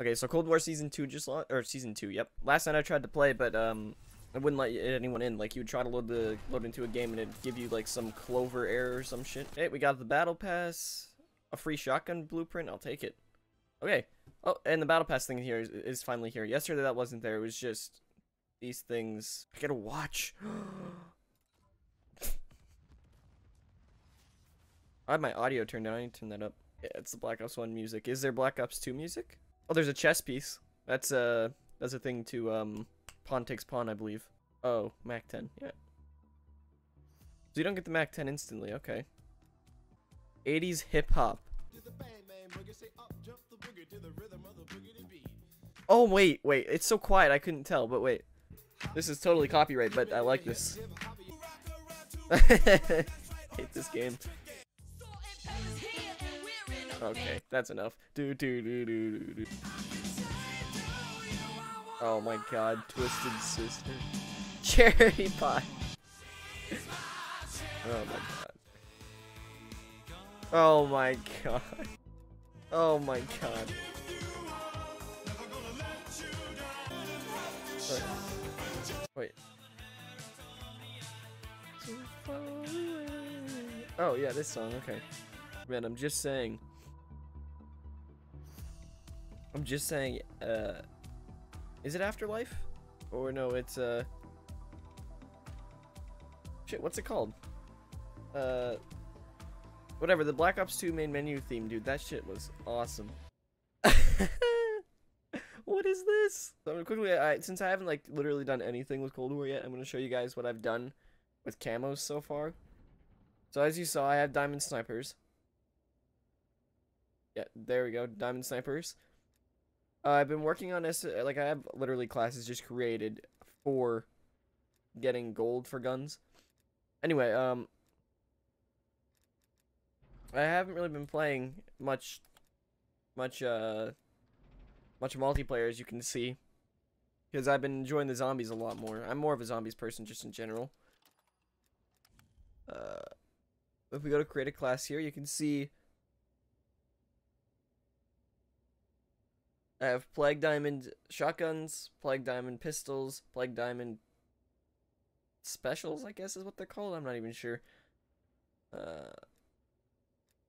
Okay, so Cold War Season 2 just launched, or Season 2, yep. Last night I tried to play, but it wouldn't let anyone in. Like, you would try to load into a game, and it'd give you, like, some Clover error or some shit. Hey, we got the Battle Pass, a free shotgun blueprint, I'll take it. Okay. Oh, and the Battle Pass thing here is finally here. Yesterday that wasn't there, it was just these things. I gotta watch. I had my audio turned down, I need to turn that up. Yeah, it's the Black Ops 1 music. Is there Black Ops 2 music? Oh, there's a chess piece. That's a thing to pawn takes pawn, I believe. Oh, Mac-10. Yeah. So you don't get the Mac-10 instantly. Okay. 80s hip hop. Oh wait. It's so quiet. I couldn't tell. But wait, this is totally copyright. But I like this. Hate this game. Okay, that's enough. Do. Oh my god, Twisted Sister. Cherry Pie. Oh my god. Oh my god. Oh my god. Wait. Oh yeah, this song, okay. Man, I'm just saying, is it Afterlife? Or no, it's, shit, what's it called? Whatever, the Black Ops 2 main menu theme, dude, that shit was awesome. What is this? So I'm gonna quickly, since I haven't, like, literally done anything with Cold War yet, I'm gonna show you guys what I've done with camos so far. So as you saw, I have Diamond Snipers. Yeah, there we go, Diamond Snipers. I've been working on this, like I have literally classes just created for getting gold for guns. Anyway, I haven't really been playing much multiplayer, as you can see, because I've been enjoying the zombies a lot more. I'm more of a zombies person just in general. If we go to create a class here, you can see I have Plague Diamond shotguns, Plague Diamond pistols, Plague Diamond specials, I guess is what they're called. I'm not even sure.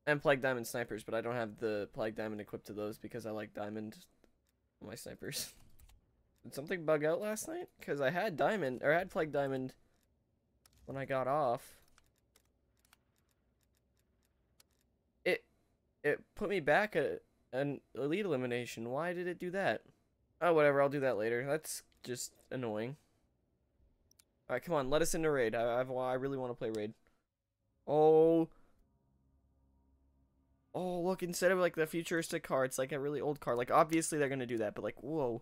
And Plague Diamond snipers, but I don't have the Plague Diamond equipped to those because I like Diamond on my snipers. Did something bug out last night? Because I had Diamond, or I had Plague Diamond when I got off. It put me back at an Elite Elimination. Why did it do that? Oh, whatever. I'll do that later. That's just annoying. Alright, come on. Let us into Raid. I really want to play Raid. Oh. Oh, look. Instead of, like, the futuristic car, it's, like, a really old car. Like, obviously they're going to do that, but, like, whoa.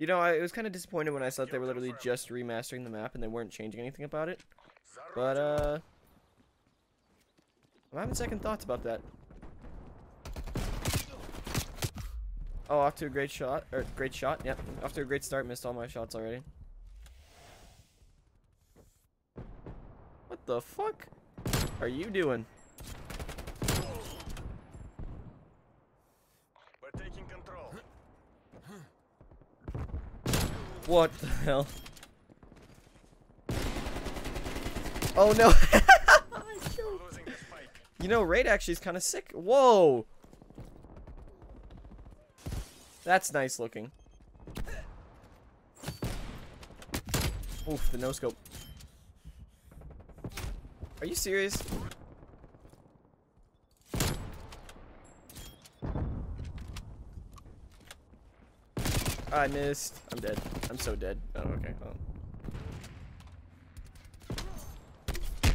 You know, I was kind of disappointed when I thought they were literally just remastering the map and they weren't changing anything about it. But, I'm having second thoughts about that. Oh, off to a great shot. Or, great shot, yep. Off to a great start, missed all my shots already. What the fuck are you doing? We're taking control. What the hell? Oh no! You know, Raid actually is kind of sick. Whoa! That's nice looking. Oof, the no-scope. Are you serious? I missed. I'm dead. I'm so dead. Oh, okay. Oh.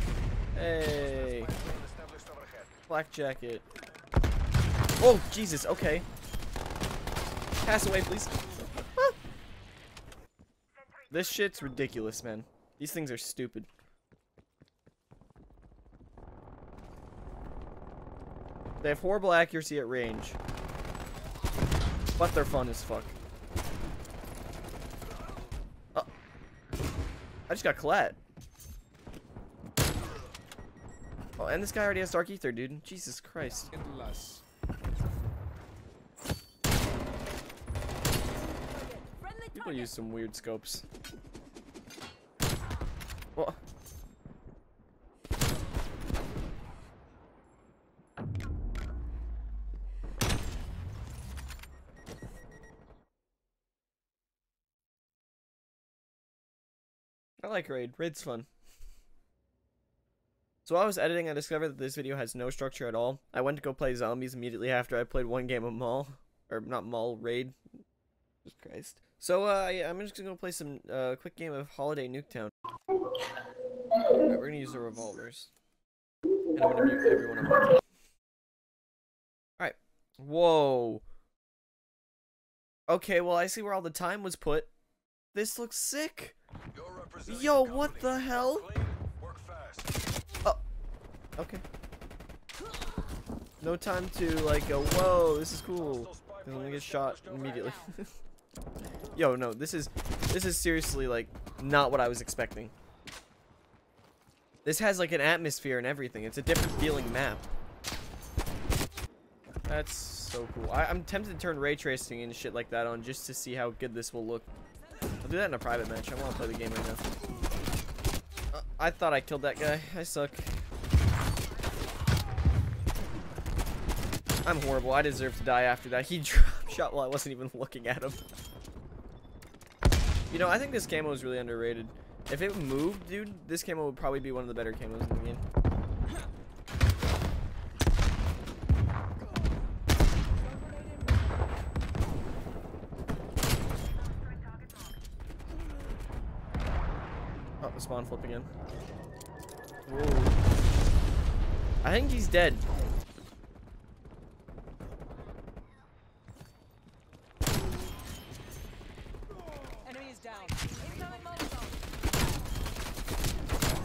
Hey. Black jacket. Oh, Jesus, okay. Pass away, please. This shit's ridiculous, man. These things are stupid. They have horrible accuracy at range. But they're fun as fuck. Oh. I just got collat. Oh, and this guy already has Dark Aether, dude. Jesus Christ. People use some weird scopes. Well, I like Raid. Raid's fun. So while I was editing, I discovered that this video has no structure at all. I went to go play zombies immediately after I played one game of Raid. Jesus Christ. So yeah, I'm just gonna go play some quick game of Holiday Nuketown. Alright, we're gonna use the revolvers. And I'm gonna mute everyone on my team. Alright. Whoa. Okay, well I see where all the time was put. This looks sick. Yo, what the hell? Oh, okay. No time to like go, whoa, this is cool. I'm gonna get shot immediately. Yo, no, this is seriously like not what I was expecting. This has like an atmosphere and everything. It's a different feeling map. That's so cool. I'm tempted to turn ray tracing and shit like that on just to see how good this will look. I'll do that in a private match. I want to play the game right now. I thought I killed that guy. I suck. I'm horrible. I deserve to die after that. He drop shot while I wasn't even looking at him. You know, I think this camo is really underrated. If it moved, dude, this camo would probably be one of the better camos in the game. Oh, the spawn flip again. Whoa. I think he's dead.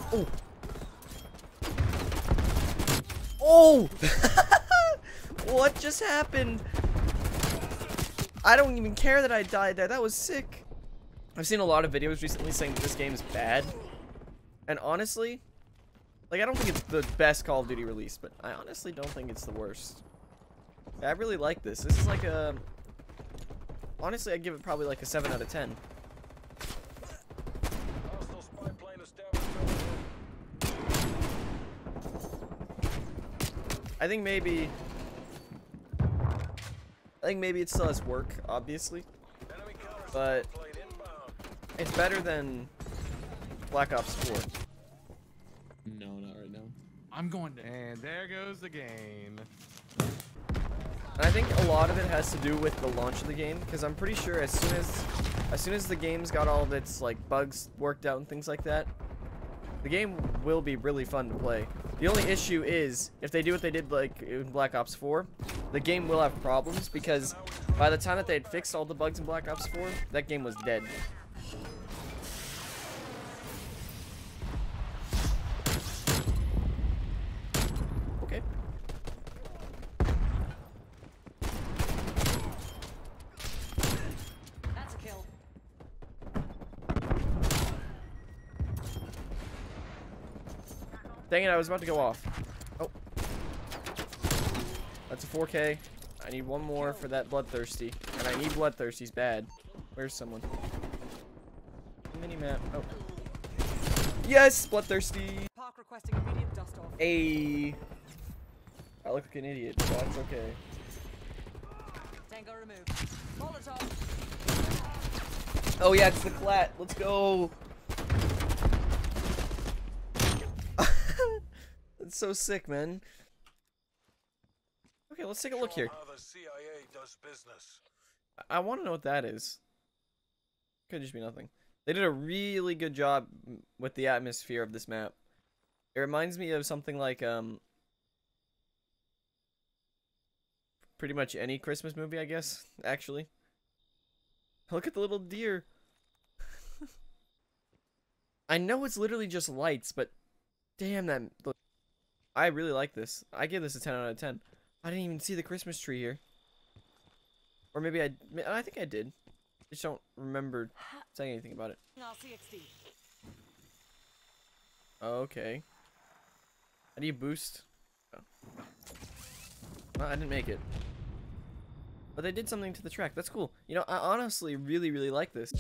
Oh! Oh! What just happened? I don't even care that I died there. That was sick. I've seen a lot of videos recently saying that this game is bad. And honestly, like, I don't think it's the best Call of Duty release, but I honestly don't think it's the worst. I really like this. This is like a... Honestly, I'd give it probably like a 7 out of 10. I think maybe it still has work, obviously, but it's better than Black Ops 4. No, not right now. I'm going to. And there goes the game. And I think a lot of it has to do with the launch of the game, because I'm pretty sure as soon as the game's got all of its like bugs worked out and things like that, the game will be really fun to play. The only issue is, if they do what they did like in Black Ops 4, the game will have problems, because by the time that they had fixed all the bugs in Black Ops 4, that game was dead. Okay. That's a kill. Dang it, I was about to go off. Oh. That's a 4K. I need one more for that Bloodthirsty. And I need Bloodthirsty's bad. Where's someone? Minimap. Oh. Yes! Bloodthirsty! Park requesting immediate dust off. Ayy. I look like an idiot, but that's okay. Tango removed. Molotov. Oh yeah, it's the clat. Let's go! That's so sick, man. Okay, let's take a look here. I want to know what that is. Could just be nothing. They did a really good job with the atmosphere of this map. It reminds me of something like pretty much any Christmas movie, I guess, actually. Look at the little deer. I know it's literally just lights, but damn, that look. I really like this. I give this a 10 out of 10. I didn't even see the Christmas tree here. Or maybe I think I did. I just don't remember saying anything about it. Okay. How do you boost? Oh. Well, I didn't make it. But they did something to the track. That's cool. You know, I honestly really, really like this.